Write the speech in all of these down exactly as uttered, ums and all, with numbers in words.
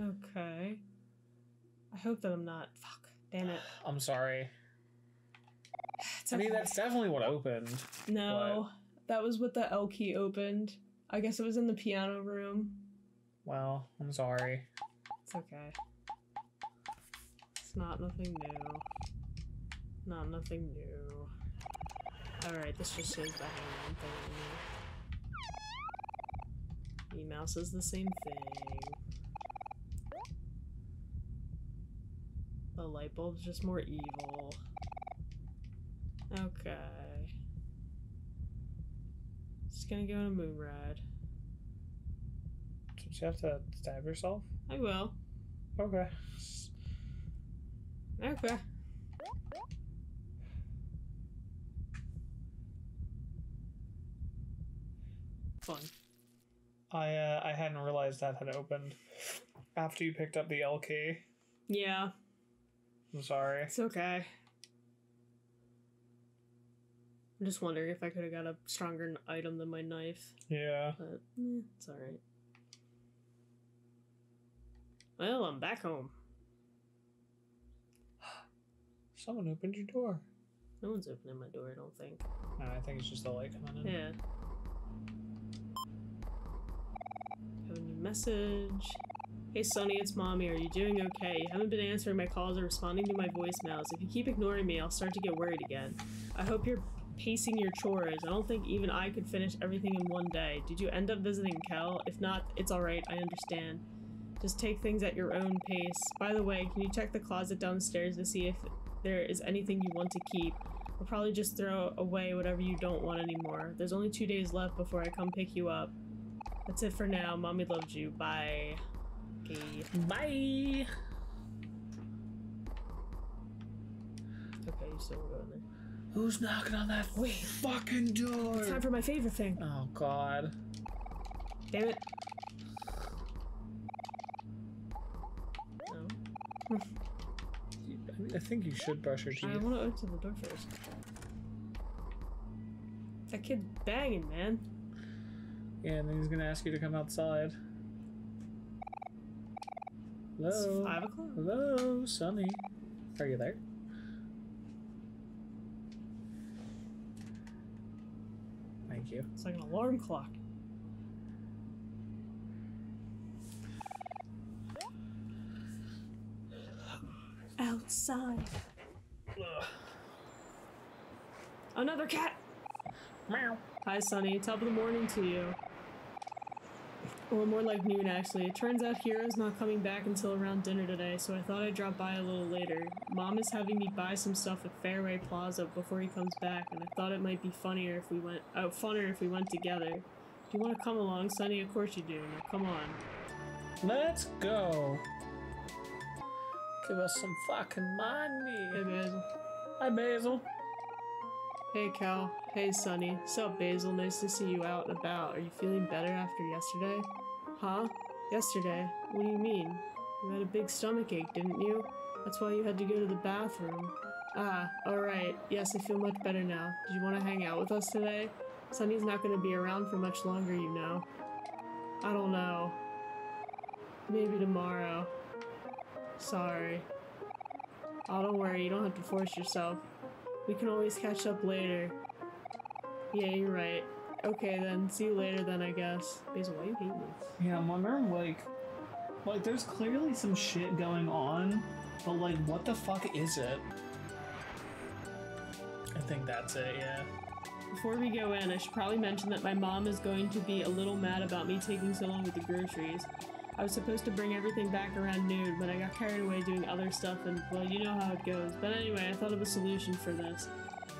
Okay. I hope that I'm not. Fuck. Damn it. I'm sorry. It's okay. I mean, that's definitely what opened. No. But... that was what the L key opened. I guess it was in the piano room. Well, I'm sorry. It's okay. It's not nothing new. Not nothing new. Alright, this just shows the hangman thing. Email says the same thing. The light bulb's just more evil. Okay. Just gonna go on a moon ride. Did you have to stab yourself? I will. Okay. Okay. Fun. I uh, I hadn't realized that had opened after you picked up the L key. Yeah. I'm sorry. It's okay. I'm just wondering if I could have got a stronger item than my knife. Yeah. But eh, it's alright. Well, I'm back home. Someone opened your door. No one's opening my door, I don't think. No, I think it's just the light coming in. Yeah. A new message. Hey Sunny, it's Mommy. Are you doing okay? You haven't been answering my calls or responding to my voicemails. If you keep ignoring me, I'll start to get worried again. I hope you're pacing your chores. I don't think even I could finish everything in one day. Did you end up visiting Kel? If not, it's alright. I understand. Just take things at your own pace. By the way, can you check the closet downstairs to see if there is anything you want to keep? I'll probably just throw away whatever you don't want anymore. There's only two days left before I come pick you up. That's it for now. Mommy loves you. Bye. Okay. Bye. Okay, you still go in there. Who's knocking on that Wait. fucking door? It's time for my favorite thing. Oh God. Damn it. No. I think you should brush your teeth. I want to open the door first. That kid's banging, man. Yeah, and then he's gonna ask you to come outside. Hello? It's five o'clock. Hello, Sunny. Are you there? Thank you. It's like an alarm clock. Outside. Ugh. Another cat! Meow. Hi, Sunny. Top of the morning to you. Or more like noon, actually. It turns out Hero's not coming back until around dinner today, so I thought I'd drop by a little later. Mom is having me buy some stuff at Fairway Plaza before he comes back, and I thought it might be funnier if we went- oh, funner if we went together. Do you want to come along, Sunny? Of course you do. Now, come on. Let's go. Give us some fucking money. Hey, Basil. Hi, Basil. Hey, Cal. Hey, Sunny. Sup, Basil. Nice to see you out and about. Are you feeling better after yesterday? Huh? Yesterday? What do you mean? You had a big stomach ache, didn't you? That's why you had to go to the bathroom. Ah, alright. Yes, I feel much better now. Did you want to hang out with us today? Sunny's not going to be around for much longer, you know. I don't know. Maybe tomorrow. Sorry. Oh, don't worry. You don't have to force yourself. We can always catch up later. Yeah, you're right. Okay, then. See you later, then, I guess. Basil, why you hate me? Yeah, I'm wondering, like... Like, there's clearly some shit going on, but, like, what the fuck is it? I think that's it, yeah. Before we go in, I should probably mention that my mom is going to be a little mad about me taking so long with the groceries. I was supposed to bring everything back around noon, but I got carried away doing other stuff and, well, you know how it goes. But anyway, I thought of a solution for this.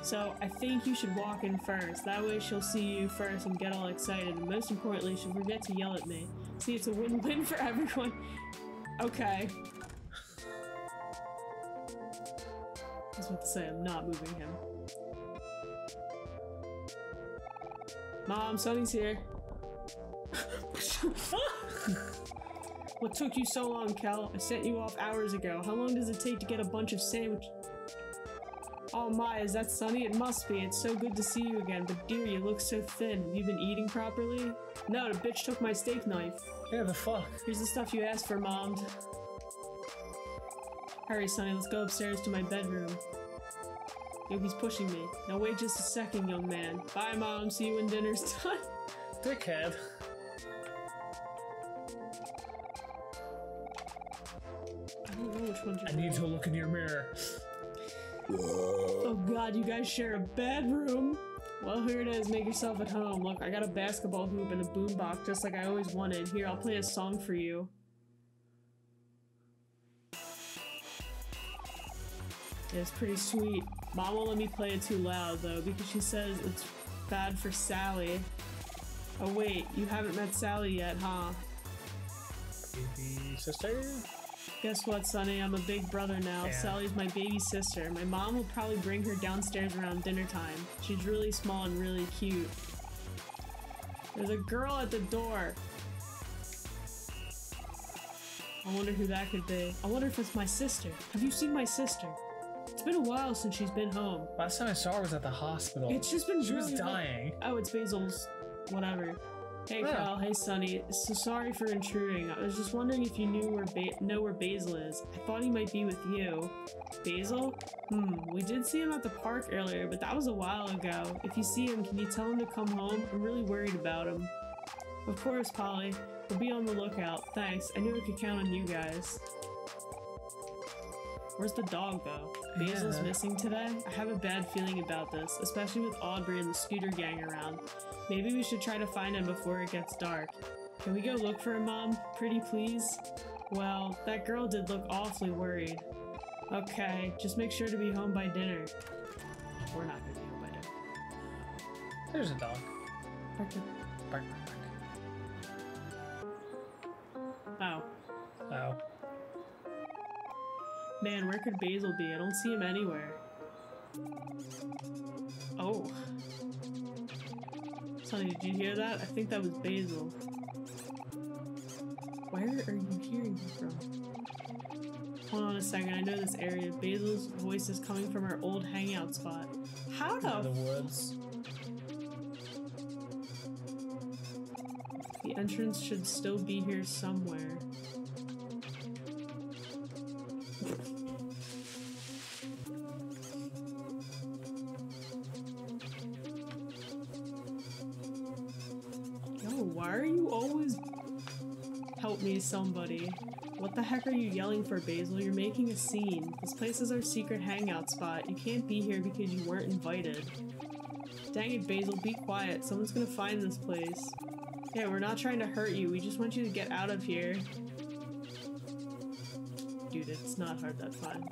So, I think you should walk in first. That way she'll see you first and get all excited, and most importantly, she'll forget to yell at me. See, it's a win-win for everyone. Okay. I was about to say, I'm not moving him. Mom, Sunny's here. What took you so long, Kel? I sent you off hours ago. How long does it take to get a bunch of sandwich- Oh my, is that Sunny? It must be. It's so good to see you again, but dear, you look so thin. Have you been eating properly? No, the bitch took my steak knife. Yeah, the fuck? Here's the stuff you asked for, Mom. Hurry, Sunny, let's go upstairs to my bedroom. Yogi's pushing me. Now wait just a second, young man. Bye, Mom. See you when dinner's done. Dickhead. I don't know which one to I need to look in your mirror. Oh god, you guys share a bedroom? Well, here it is. Make yourself at home. Look, I got a basketball hoop and a boombox just like I always wanted. Here, I'll play a song for you. Yeah, it's pretty sweet. Mom won't let me play it too loud, though, because she says it's bad for Sally. Oh, wait, you haven't met Sally yet, huh? Baby sister? Guess what, Sonny? I'm a big brother now. Yeah. Sally's my baby sister. My mom will probably bring her downstairs around dinner time. She's really small and really cute. There's a girl at the door. I wonder who that could be. I wonder if it's my sister. Have you seen my sister? It's been a while since she's been home. Last time I saw her was at the hospital. It's just been she really was dying. Hot. Oh, it's Basil's. Whatever. Hey, yeah. Kel. Hey, Sunny. So sorry for intruding. I was just wondering if you knew where ba know where Basil is. I thought he might be with you. Basil? Hmm. We did see him at the park earlier, but that was a while ago. If you see him, can you tell him to come home? I'm really worried about him. Of course, Polly. We'll be on the lookout. Thanks. I knew I could count on you guys. Where's the dog, though? Basil's yeah. missing today? I have a bad feeling about this, especially with Aubrey and the scooter gang around. Maybe we should try to find him before it gets dark. Can we go look for him, Mom? Pretty please? Well, that girl did look awfully worried. Okay, just make sure to be home by dinner. We're not gonna be home by dinner. There's a dog. Bark, bark, bark. Oh. Oh. Man, where could Basil be? I don't see him anywhere. Oh. Sonny, did you hear that? I think that was Basil. Where are you hearing me from? Hold on a second, I know this area. Basil's voice is coming from our old hangout spot. How the, the woods? The entrance should still be here somewhere. Me somebody. What the heck are you yelling for, Basil? You're making a scene. This place is our secret hangout spot. You can't be here because you weren't invited. Dang it, Basil, be quiet. Someone's gonna find this place. Yeah, we're not trying to hurt you. We just want you to get out of here. Dude, it's not hard that time.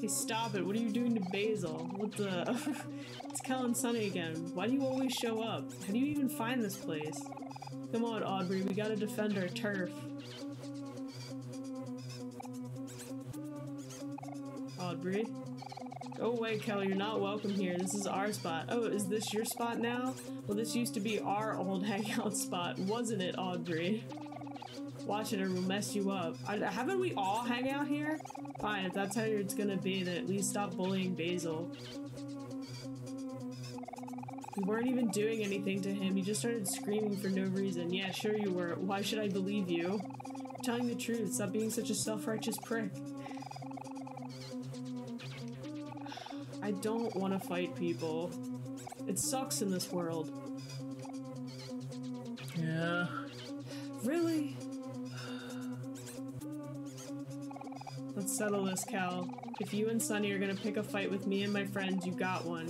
Hey, stop it. What are you doing to Basil? What the... It's Kel and Sunny again. Why do you always show up? How do you even find this place? Come on, Aubrey, we gotta defend our turf. Aubrey? Go away, Kel, you're not welcome here. This is our spot. Oh, is this your spot now? Well, this used to be our old hangout spot, wasn't it, Aubrey? Watch it or we'll mess you up. I, haven't we all hang out here? Fine, if that's how it's gonna be, then at least stop bullying Basil. We weren't even doing anything to him. You just started screaming for no reason. Yeah, sure you were. Why should I believe you? You're telling the truth. Stop being such a self-righteous prick. I don't want to fight people. It sucks in this world. Yeah. Really? Let's settle this, Kel. If you and Sunny are going to pick a fight with me and my friends, you got one.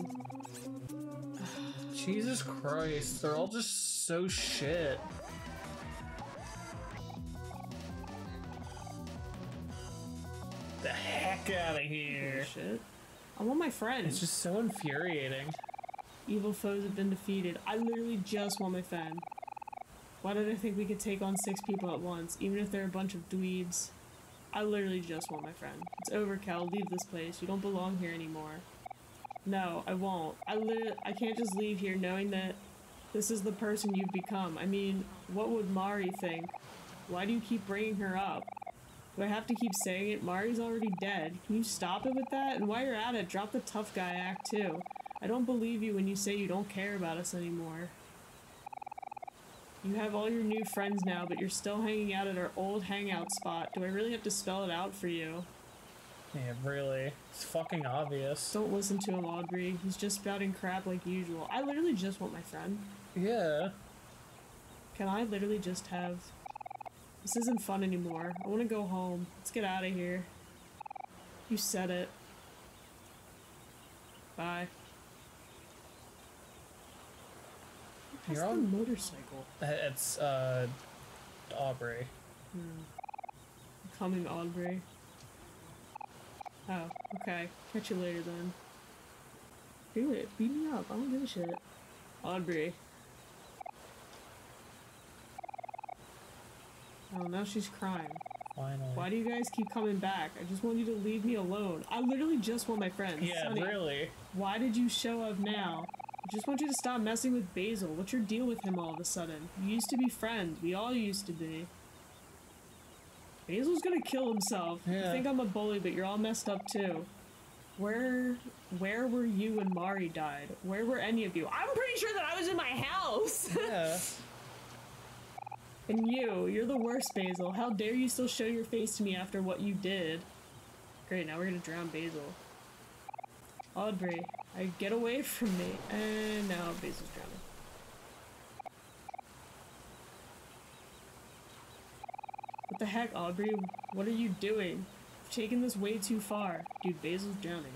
Jesus Christ, they're all just so shit. The heck out of here. Shit. I want my friends. It's just so infuriating. Evil foes have been defeated. I literally just want my friend. Why did I think we could take on six people at once, even if they're a bunch of dweebs? I literally just want my friend. It's over, Kel. Leave this place. You don't belong here anymore. No, I won't. I li I can't just leave here knowing that this is the person you've become. I mean, what would Mari think? Why do you keep bringing her up? Do I have to keep saying it? Mari's already dead. Can you stop it with that? And while you're at it, drop the tough guy act too. I don't believe you when you say you don't care about us anymore. You have all your new friends now, but you're still hanging out at our old hangout spot. Do I really have to spell it out for you? Yeah, really. It's fucking obvious. Don't listen to him, Aubrey. He's just spouting crap like usual. I literally just want my friend. Yeah. Can I literally just have... This isn't fun anymore. I want to go home. Let's get out of here. You said it. Bye. That's You're on the motorcycle. It's, uh, Aubrey. Hmm. Coming, Aubrey. Oh, okay. Catch you later then. Do it. Beat me up. I don't give a shit. Aubrey. Oh, now she's crying. Finally. Why do you guys keep coming back? I just want you to leave me alone. I literally just want my friends. Yeah, Sunny, really. Why did you show up now? I just want you to stop messing with Basil. What's your deal with him all of a sudden? You used to be friends. We all used to be. Basil's gonna kill himself. Yeah. You think I'm a bully, but you're all messed up too. Where where were you when Mari died? Where were any of you? I'm pretty sure that I was in my house! Yeah. And you, you're the worst, Basil. How dare you still show your face to me after what you did? Great, now we're gonna drown Basil. Aubrey, I get away from me. And now Basil's drowning. What the heck, Aubrey? What are you doing? You've taken this way too far. Dude, Basil's drowning.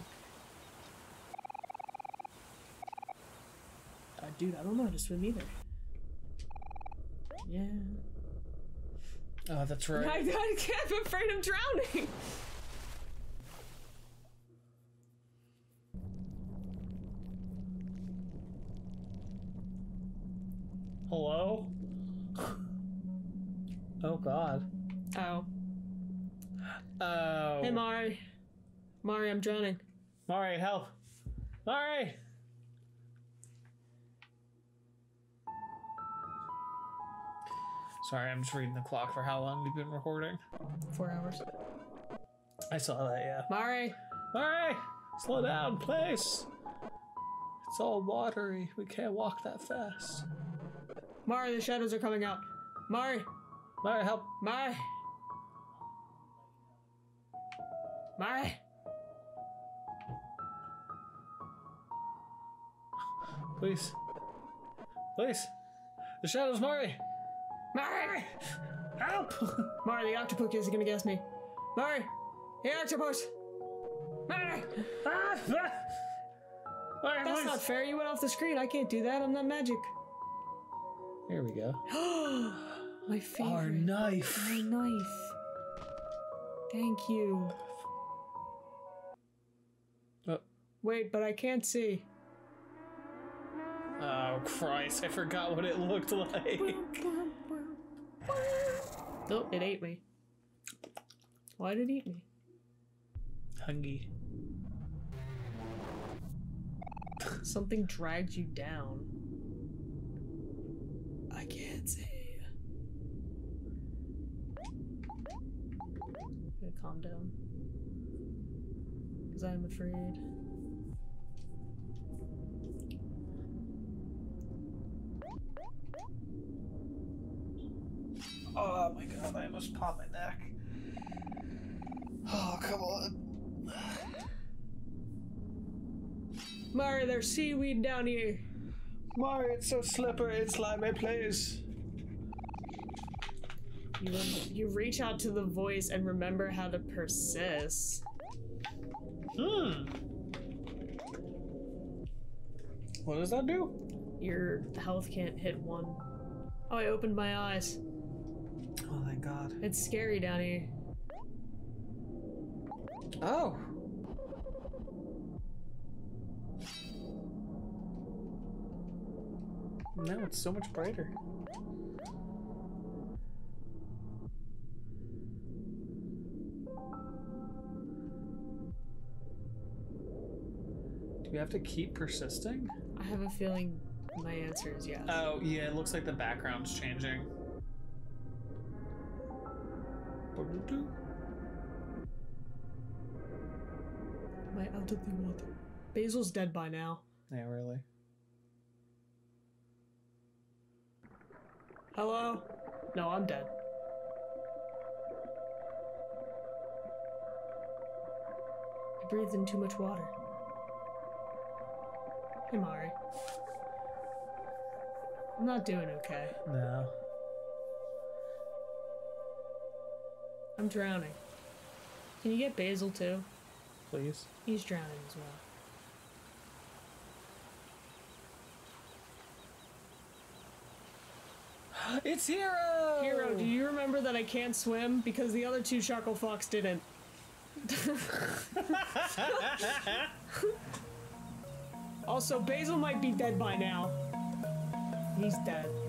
Uh, dude, I don't know how to swim either. Yeah. Oh, that's right. I, I can't, I'm afraid I'm drowning! Hello? Oh, God. Oh. Oh. Hey, Mari. Mari, I'm drowning. Mari, help. Mari! Sorry, I'm just reading the clock for how long we've been recording. Four hours. I saw that, yeah. Mari! Mari! Slow down, please! It's all watery. We can't walk that fast. Mari, the shadows are coming out. Mari! Mari, help! Mari! Mari! Please. Please! The shadows, Mari! Mari! Help! Mari, the octopus is gonna guess me. Mari! The octopus! Mari! Ah, ah. Mari, that's please. Not fair, you went off the screen. I can't do that, I'm not magic. Here we go. My favorite. Our knife. Our knife. Thank you. Uh, Wait, but I can't see. Oh, Christ, I forgot what it looked like. Oh, it ate me. Why did it eat me? Hungry. Something dragged you down. I can't see. I'm gonna calm down. Because I'm afraid. Oh my god, I almost popped my neck. Oh, come on. Mari, there's seaweed down here. Mari, it's so slippery, it's slimy, please. You, you reach out to the voice and remember how to persist. Hmm. What does that do? Your health can't hit one. Oh, I opened my eyes. Oh, thank God. It's scary down here. Oh! No, it's so much brighter. Do we have to keep persisting? I have a feeling my answer is yes. Oh, yeah, it looks like the background's changing. Do Wait, I don't think they want them. Basil's dead by now. Yeah, really. Hello? No, I'm dead. I breathed in too much water. Hey, Mari. I'm not doing okay. No. I'm drowning. Can you get Basil too? Please. He's drowning as well. It's Hero! Hero, do you remember that I can't swim? Because the other two Charcoal Fox didn't. Also, Basil might be dead by now. He's dead.